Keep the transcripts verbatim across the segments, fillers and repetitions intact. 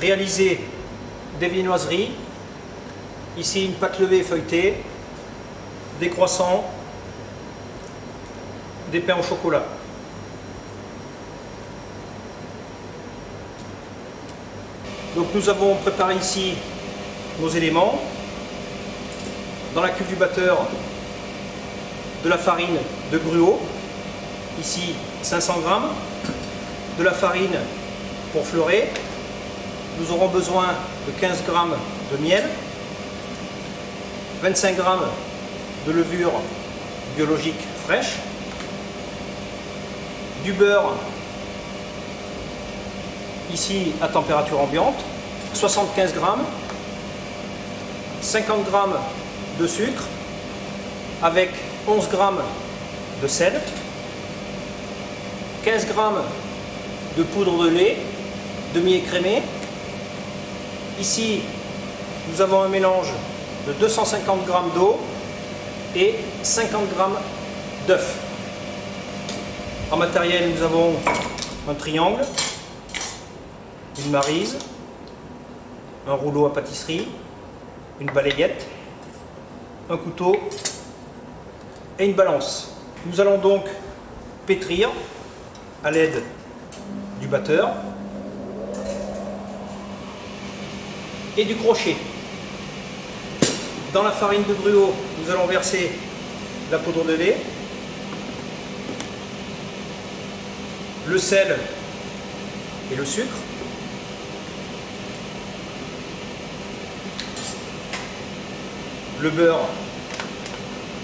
réaliser des viennoiseries, ici une pâte levée feuilletée, des croissants, des pains au chocolat. Donc nous avons préparé ici nos éléments, dans la cuve du batteur de la farine de gruau, ici cinq cents grammes, de la farine pour fleurer, nous aurons besoin de quinze grammes de miel, vingt-cinq grammes de levure biologique fraîche, du beurre ici à température ambiante, soixante-quinze grammes, cinquante grammes de sucre, avec onze grammes de sel, quinze grammes de poudre de lait demi-écrémé. Ici, nous avons un mélange de deux cent cinquante grammes d'eau et cinquante grammes d'œufs. En matériel, nous avons un triangle, une maryse, un rouleau à pâtisserie, une balayette, un couteau et une balance. Nous allons donc pétrir à l'aide du batteur et du crochet. Dans la farine de gruau, nous allons verser la poudre de lait, le sel et le sucre. Le beurre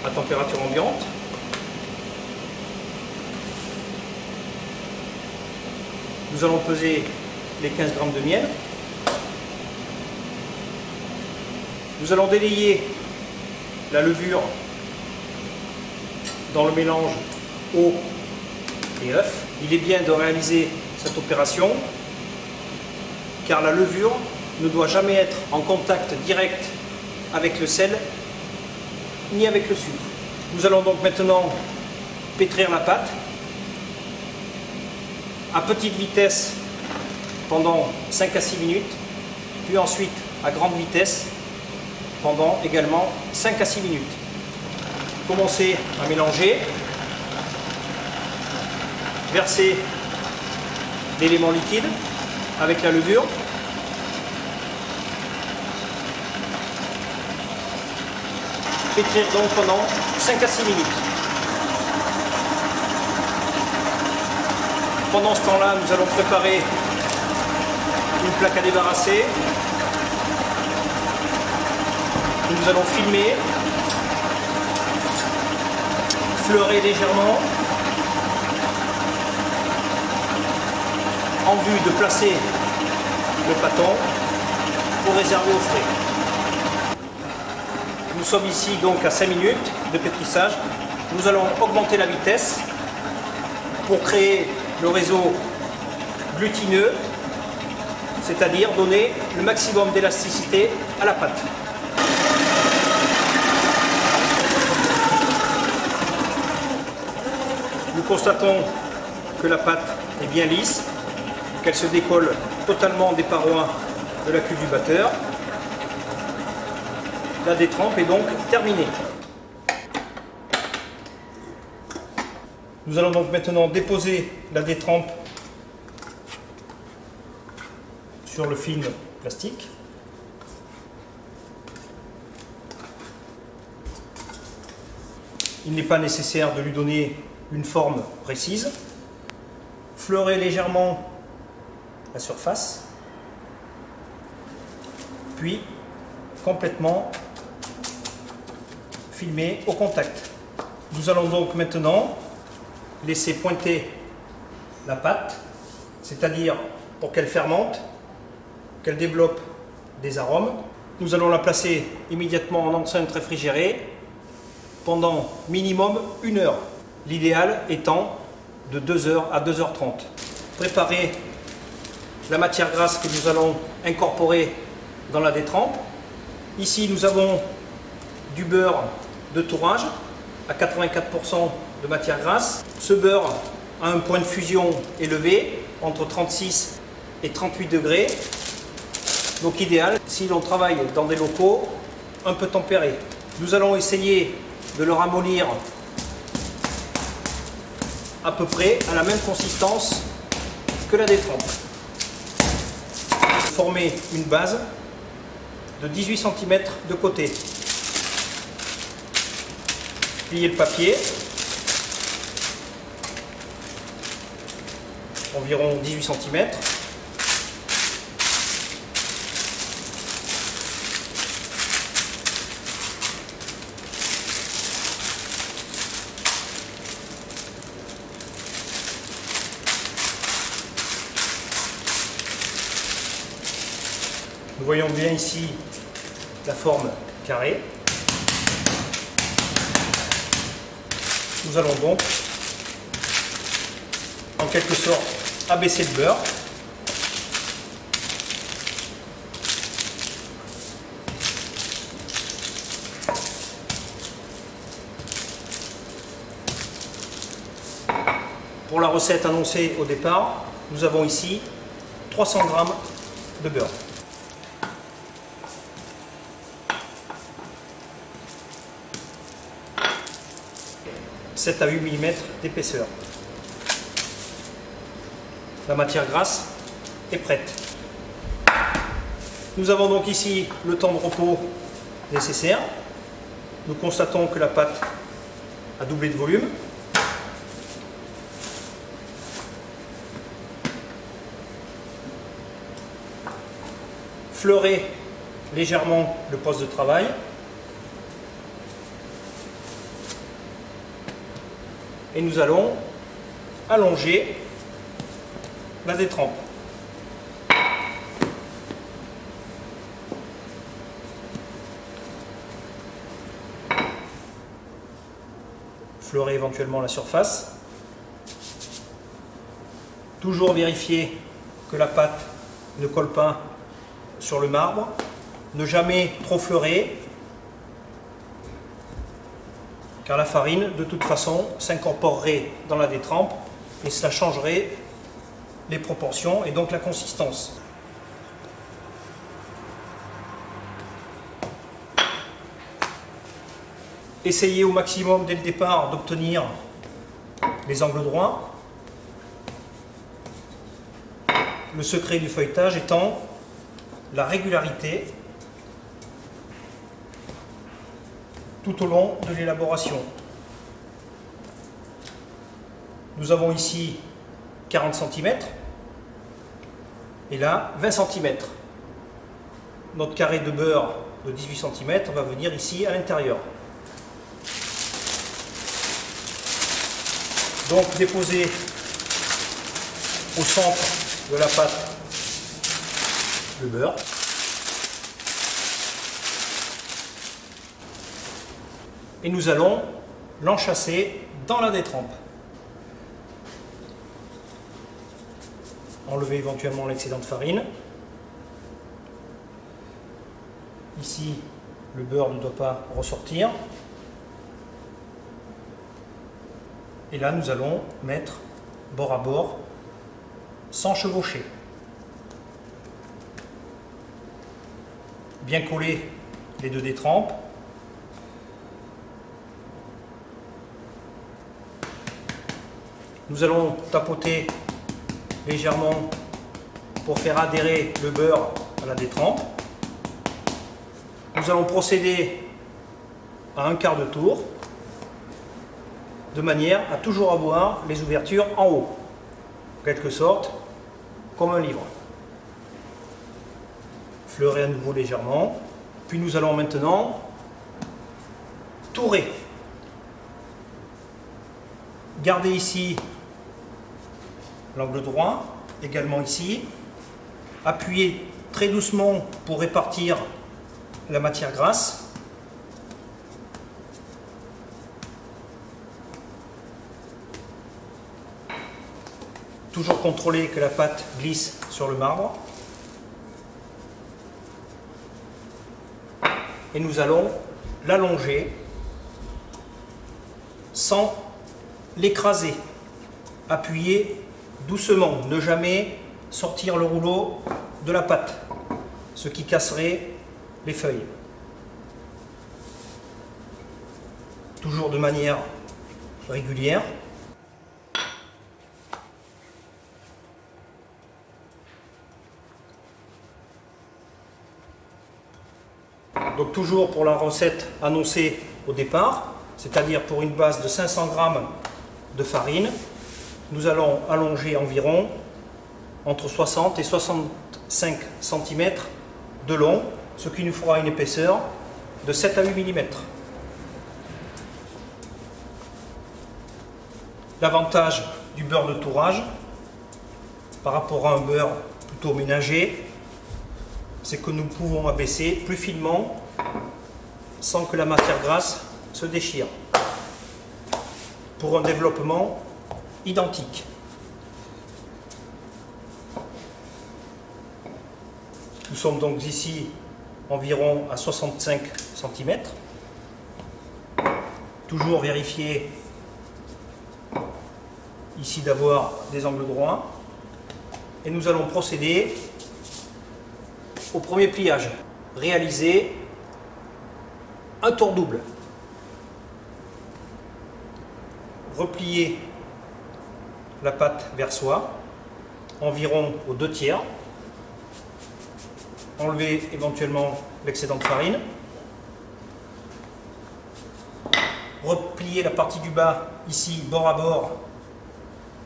à température ambiante, nous allons peser les quinze grammes de miel, nous allons délayer la levure dans le mélange eau et œuf. Il est bien de réaliser cette opération car la levure ne doit jamais être en contact direct avec le sel ni avec le sucre. Nous allons donc maintenant pétrir la pâte à petite vitesse pendant cinq à six minutes, puis ensuite à grande vitesse pendant également cinq à six minutes. Commencez à mélanger, versez l'élément liquide avec la levure. Pétrir donc pendant cinq à six minutes. Pendant ce temps-là, nous allons préparer une plaque à débarrasser. Nous allons filmer, fleurer légèrement en vue de placer le pâton pour réserver au frais. Nous sommes ici donc à cinq minutes de pétrissage. Nous allons augmenter la vitesse pour créer le réseau glutineux, c'est-à-dire donner le maximum d'élasticité à la pâte. Nous constatons que la pâte est bien lisse, qu'elle se décolle totalement des parois de la cuve du batteur. La détrempe est donc terminée. Nous allons donc maintenant déposer la détrempe sur le film plastique. Il n'est pas nécessaire de lui donner une forme précise. Fleurez légèrement la surface, puis complètement filmé au contact. Nous allons donc maintenant laisser pointer la pâte, c'est-à-dire pour qu'elle fermente, qu'elle développe des arômes. Nous allons la placer immédiatement en enceinte réfrigérée pendant minimum une heure, l'idéal étant de deux heures à deux heures trente. Préparer la matière grasse que nous allons incorporer dans la détrempe. Ici nous avons du beurre de tourrage à quatre-vingt-quatre pour cent de matière grasse. Ce beurre a un point de fusion élevé, entre trente-six et trente-huit degrés. Donc idéal si l'on travaille dans des locaux un peu tempérés. Nous allons essayer de le ramollir à peu près à la même consistance que la détrempe. Former une base de dix-huit centimètres de côté. Plier le papier, environ dix-huit centimètres. Nous voyons bien ici la forme carrée. Nous allons donc, en quelque sorte, abaisser le beurre. Pour la recette annoncée au départ, nous avons ici trois cents grammes de beurre. sept à huit millimètres d'épaisseur. La matière grasse est prête. Nous avons donc ici le temps de repos nécessaire. Nous constatons que la pâte a doublé de volume. Fleurez légèrement le poste de travail. Et nous allons allonger la détrempe. Fleurer éventuellement la surface. Toujours vérifier que la pâte ne colle pas sur le marbre. Ne jamais trop fleurer, car la farine, de toute façon, s'incorporerait dans la détrempe et cela changerait les proportions et donc la consistance. Essayez au maximum, dès le départ, d'obtenir les angles droits. Le secret du feuilletage étant la régularité tout au long de l'élaboration. Nous avons ici quarante centimètres et là vingt centimètres. Notre carré de beurre de dix-huit centimètres va venir ici à l'intérieur. Donc déposer au centre de la pâte le beurre. Et nous allons l'enchasser dans la détrempe. Enlever éventuellement l'excédent de farine. Ici, le beurre ne doit pas ressortir. Et là, nous allons mettre bord à bord, sans chevaucher. Bien coller les deux détrempes. Nous allons tapoter légèrement pour faire adhérer le beurre à la détrempe. Nous allons procéder à un quart de tour, de manière à toujours avoir les ouvertures en haut, en quelque sorte comme un livre. Fleurer à nouveau légèrement, puis nous allons maintenant tourer. Gardez ici l'angle droit, également ici. Appuyez très doucement pour répartir la matière grasse. Toujours contrôler que la pâte glisse sur le marbre. Et nous allons l'allonger sans l'écraser. Appuyez doucement, ne jamais sortir le rouleau de la pâte. ce qui casserait les feuilles. Toujours de manière régulière. Donc toujours pour la recette annoncée au départ, c'est-à-dire pour une base de cinq cents grammes de farine, nous allons allonger environ entre soixante et soixante-cinq centimètres de long, ce qui nous fera une épaisseur de sept à huit millimètres. L'avantage du beurre de tourrage par rapport à un beurre plutôt ménager, c'est que nous pouvons abaisser plus finement sans que la matière grasse se déchire, pour un développement identique. Nous sommes donc ici environ à soixante-cinq centimètres. Toujours vérifier ici d'avoir des angles droits. Et nous allons procéder au premier pliage. Réaliser un tour double. Replier la pâte vers soi, environ aux deux tiers. Enlever éventuellement l'excédent de farine. Replier la partie du bas, ici, bord à bord,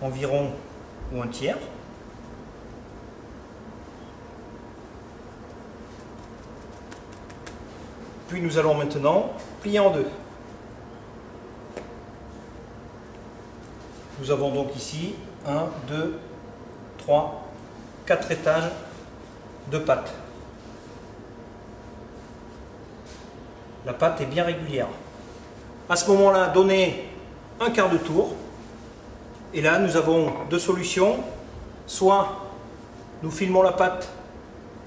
environ ou un tiers. Puis nous allons maintenant plier en deux. Nous avons donc ici un, deux, trois, quatre étages de pâte. La pâte est bien régulière. À ce moment-là, donnez un quart de tour. Et là, nous avons deux solutions. Soit nous filmons la pâte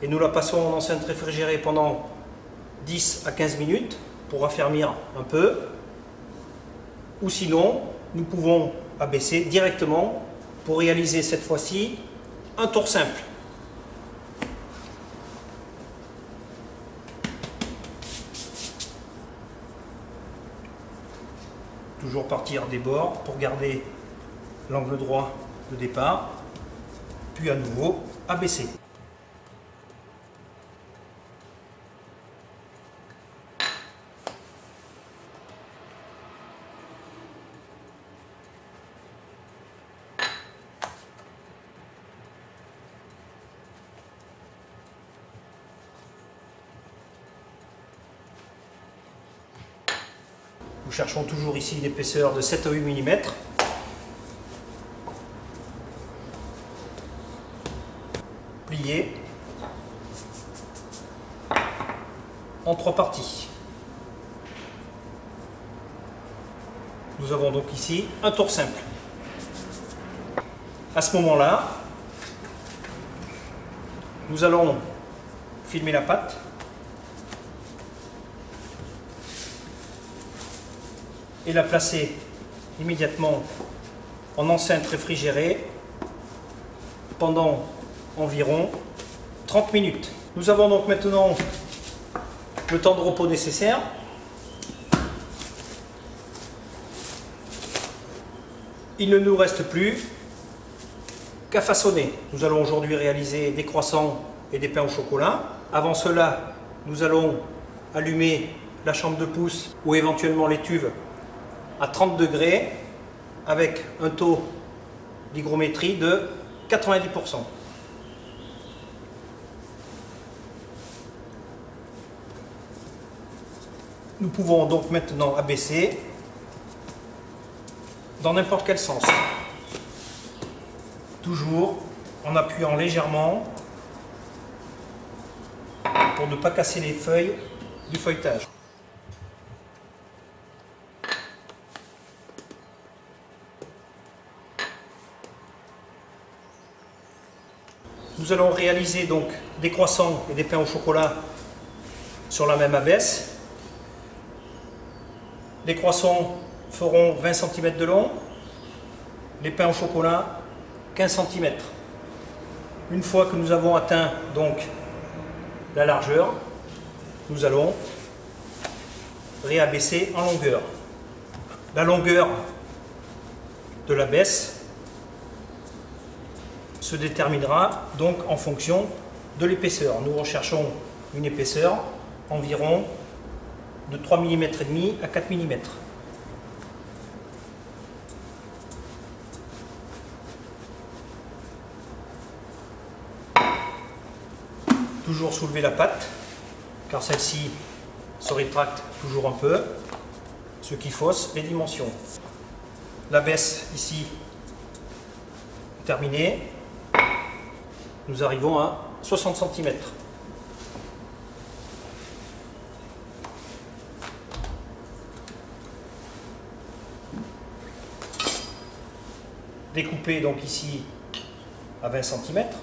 et nous la passons en enceinte réfrigérée pendant dix à quinze minutes pour raffermir un peu. Ou sinon, nous pouvons abaisser directement pour réaliser cette fois-ci un tour simple. Toujours partir des bords pour garder l'angle droit de départ, puis à nouveau abaisser. Nous cherchons toujours ici une épaisseur de sept à huit millimètres. Plié en trois parties. Nous avons donc ici un tour simple. À ce moment-là, nous allons filmer la pâte. Et la placer immédiatement en enceinte réfrigérée pendant environ trente minutes. Nous avons donc maintenant le temps de repos nécessaire. Il ne nous reste plus qu'à façonner. Nous allons aujourd'hui réaliser des croissants et des pains au chocolat. Avant cela, nous allons allumer la chambre de pousse ou éventuellement l'étuve à trente degrés avec un taux d'hygrométrie de quatre-vingt-dix pour cent. Nous pouvons donc maintenant abaisser dans n'importe quel sens, toujours en appuyant légèrement pour ne pas casser les feuilles du feuilletage. Nous allons réaliser donc des croissants et des pains au chocolat sur la même abaisse. Les croissants feront vingt centimètres de long, les pains au chocolat quinze centimètres. Une fois que nous avons atteint donc la largeur, nous allons réabaisser en longueur. La longueur de la baisse se déterminera donc en fonction de l'épaisseur. Nous recherchons une épaisseur environ de trois virgule cinq millimètres à quatre millimètres. Toujours soulever la pâte, car celle-ci se rétracte toujours un peu, ce qui fausse les dimensions. La baisse ici terminée, nous arrivons à soixante centimètres. Découper donc ici à vingt centimètres.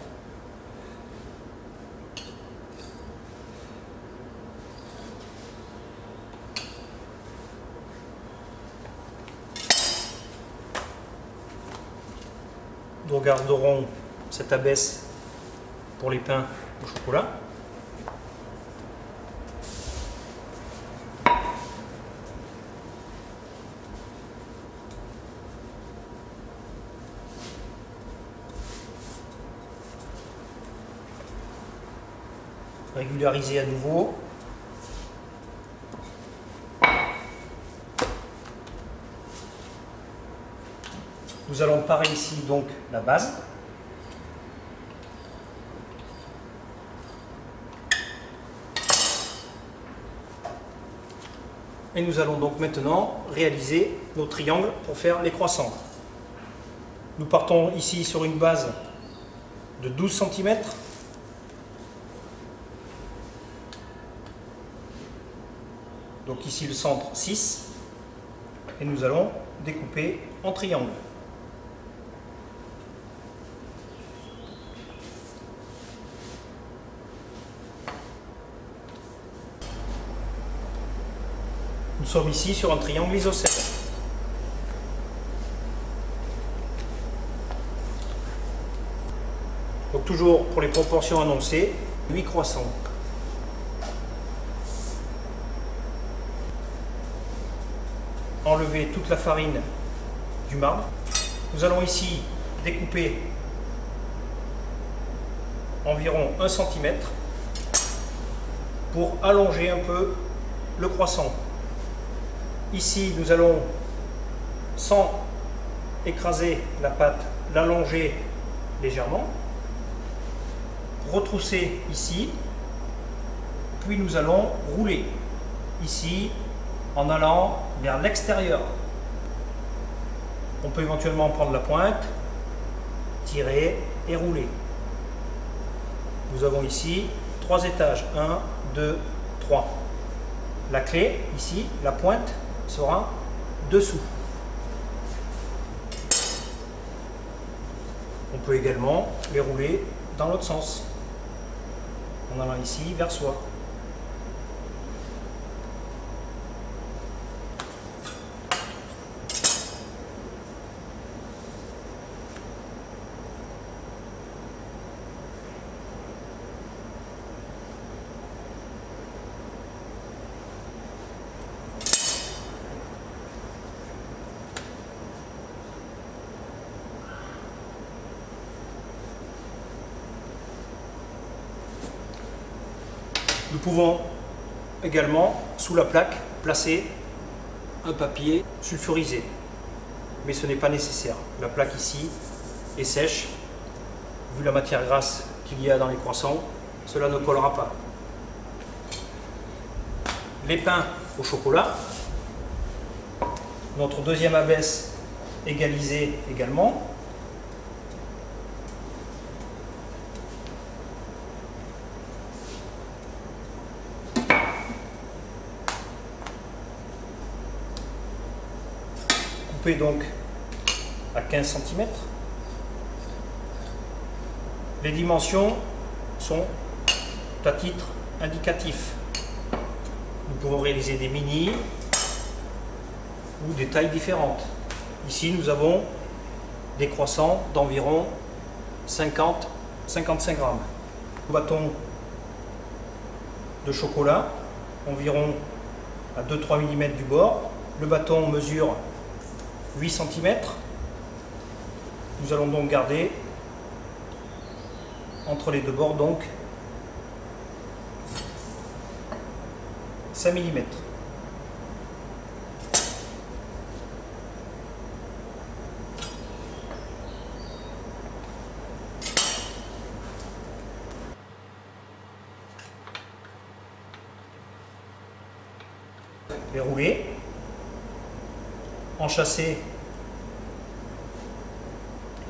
Nous regarderons cette abaisse pour les pains au chocolat. Régulariser à nouveau. Nous allons parer ici donc la base. Et nous allons donc maintenant réaliser nos triangles pour faire les croissants. Nous partons ici sur une base de douze centimètres. Donc ici le centre six. Et nous allons découper en triangle. Nous sommes ici sur un triangle isocèle. Donc toujours pour les proportions annoncées, huit croissants. Enlever toute la farine du marbre. Nous allons ici découper environ un centimètre pour allonger un peu le croissant. Ici, nous allons, sans écraser la pâte, l'allonger légèrement, retrousser ici, puis nous allons rouler ici en allant vers l'extérieur. On peut éventuellement prendre la pointe, tirer et rouler. Nous avons ici trois étages, un, deux, trois. La clé, ici, la pointe, sera dessous. On peut également les rouler dans l'autre sens, en allant ici vers soi. Nous pouvons également, sous la plaque, placer un papier sulfurisé. Mais ce n'est pas nécessaire. La plaque ici est sèche. Vu la matière grasse qu'il y a dans les croissants, cela ne collera pas. Les pains au chocolat. Notre deuxième abaisse égalisée également. Couper donc à quinze centimètres. Les dimensions sont à titre indicatif. Nous pouvons réaliser des mini ou des tailles différentes. Ici, nous avons des croissants d'environ cinquante à cinquante-cinq grammes. Nous battons de chocolat, environ à deux à trois millimètres du bord. Le bâton mesure huit centimètres. Nous allons donc garder entre les deux bords donc cinq millimètres. Les rouler, enchâsser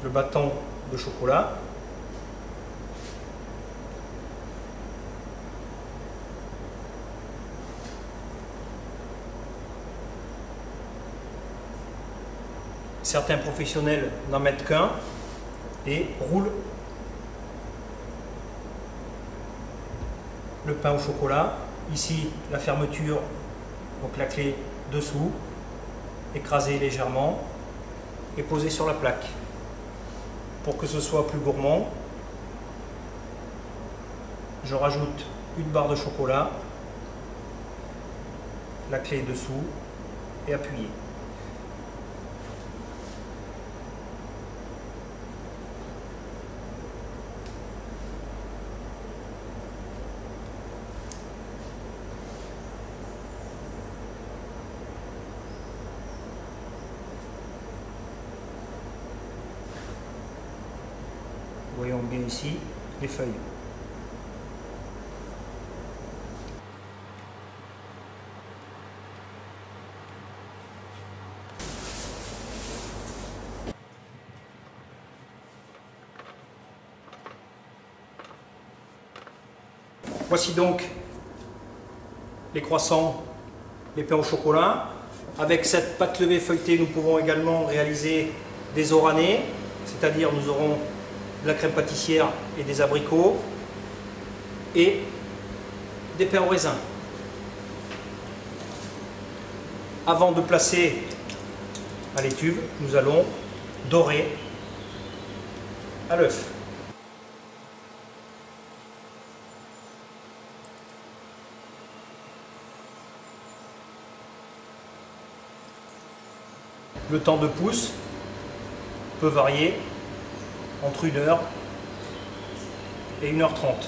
le bâton de chocolat. Certains professionnels n'en mettent qu'un et roulent le pain au chocolat. Ici, la fermeture, donc la clé dessous, écraser légèrement et poser sur la plaque. Pour que ce soit plus gourmand, je rajoute une barre de chocolat, la clé dessous et appuyer. Voyons bien ici les feuilles. Voici donc les croissants, les pains au chocolat. Avec cette pâte levée feuilletée, nous pouvons également réaliser des oranés, c'est-à-dire nous aurons de la crème pâtissière et des abricots et des pains au raisin. Avant de placer à l'étuve, nous allons dorer à l'œuf. Le temps de pousse peut varier entre une heure et une heure trente.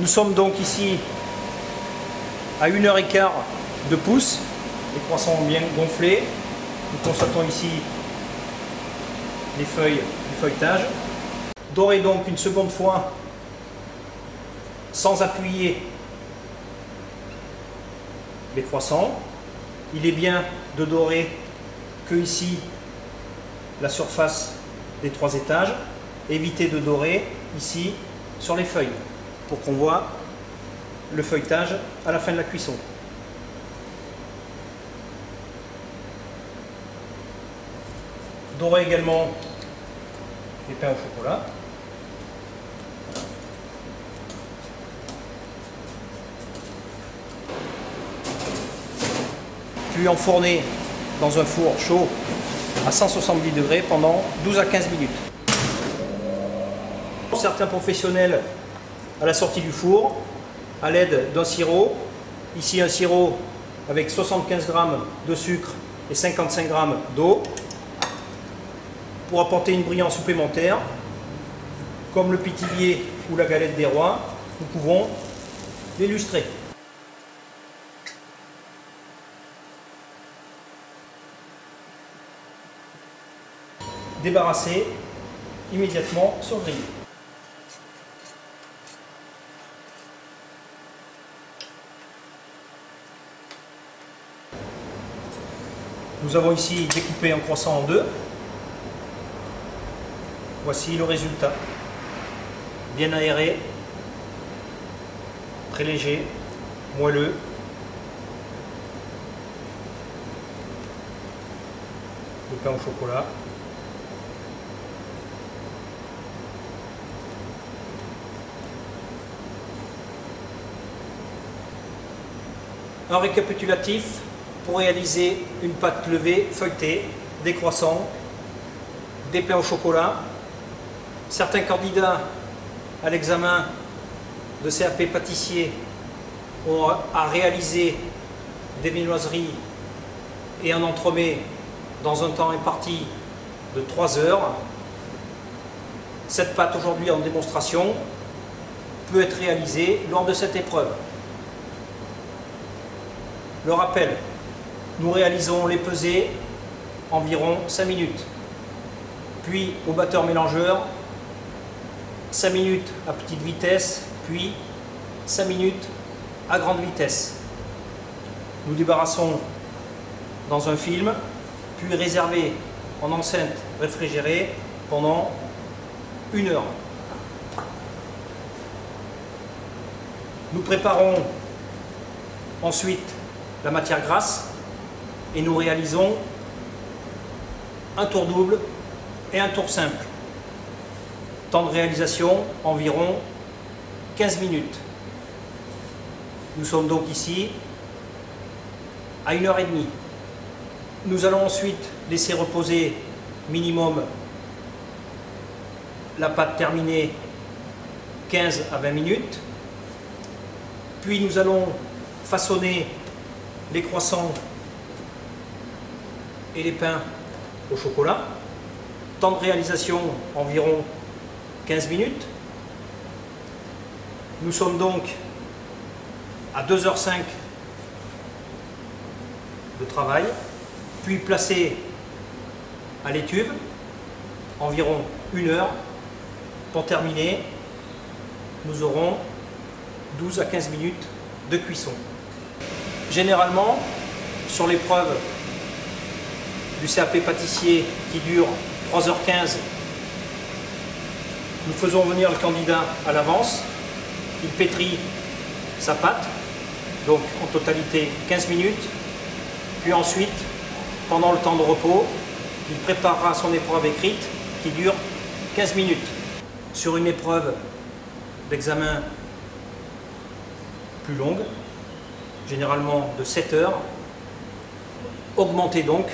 Nous sommes donc ici à une heure et quart de pouce. Les croissants ont bien gonflé. Nous constatons ici les feuilles du feuilletage. Dorez donc une seconde fois sans appuyer les croissants. Il est bien de dorer que ici la surface des trois étages. Évitez de dorer ici sur les feuilles pour qu'on voit le feuilletage à la fin de la cuisson. Dorez également les pains au chocolat. Puis enfourner dans un four chaud à cent soixante-dix degrés pendant douze à quinze minutes. Pour certains professionnels, à la sortie du four, à l'aide d'un sirop, ici un sirop avec soixante-quinze grammes de sucre et cinquante-cinq grammes d'eau, pour apporter une brillance supplémentaire, comme le pithivier ou la galette des rois, nous pouvons l'illustrer. Débarrasser immédiatement sur grille. Nous avons ici découpé un croissant en deux. Voici le résultat, bien aéré, très léger, moelleux. Le pain au chocolat. Un récapitulatif pour réaliser une pâte levée feuilletée, des croissants, des pains au chocolat. Certains candidats à l'examen de C A P pâtissier ont à réaliser des viennoiseries et un entremets dans un temps imparti de trois heures. Cette pâte aujourd'hui en démonstration peut être réalisée lors de cette épreuve. Le rappel, nous réalisons les pesées environ cinq minutes, puis au batteur mélangeur cinq minutes à petite vitesse, puis cinq minutes à grande vitesse. Nous débarrassons dans un film, puis réservé en enceinte réfrigérée pendant une heure. Nous préparons ensuite la matière grasse et nous réalisons un tour double et un tour simple. Temps de réalisation environ quinze minutes. Nous sommes donc ici à une heure trente. Nous allons ensuite laisser reposer minimum la pâte terminée quinze à vingt minutes. Puis nous allons façonner les croissants et les pains au chocolat. Temps de réalisation environ quinze minutes. Nous sommes donc à deux heures cinq de travail, puis placés à l'étuve environ une heure. Pour terminer, nous aurons douze à quinze minutes de cuisson. Généralement, sur l'épreuve du C A P pâtissier qui dure trois heures quinze, nous faisons venir le candidat à l'avance. Il pétrit sa pâte, donc en totalité quinze minutes. Puis ensuite, pendant le temps de repos, il préparera son épreuve écrite qui dure quinze minutes. Sur une épreuve d'examen plus longue, généralement de sept heures, augmentez donc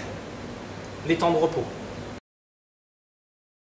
les temps de repos.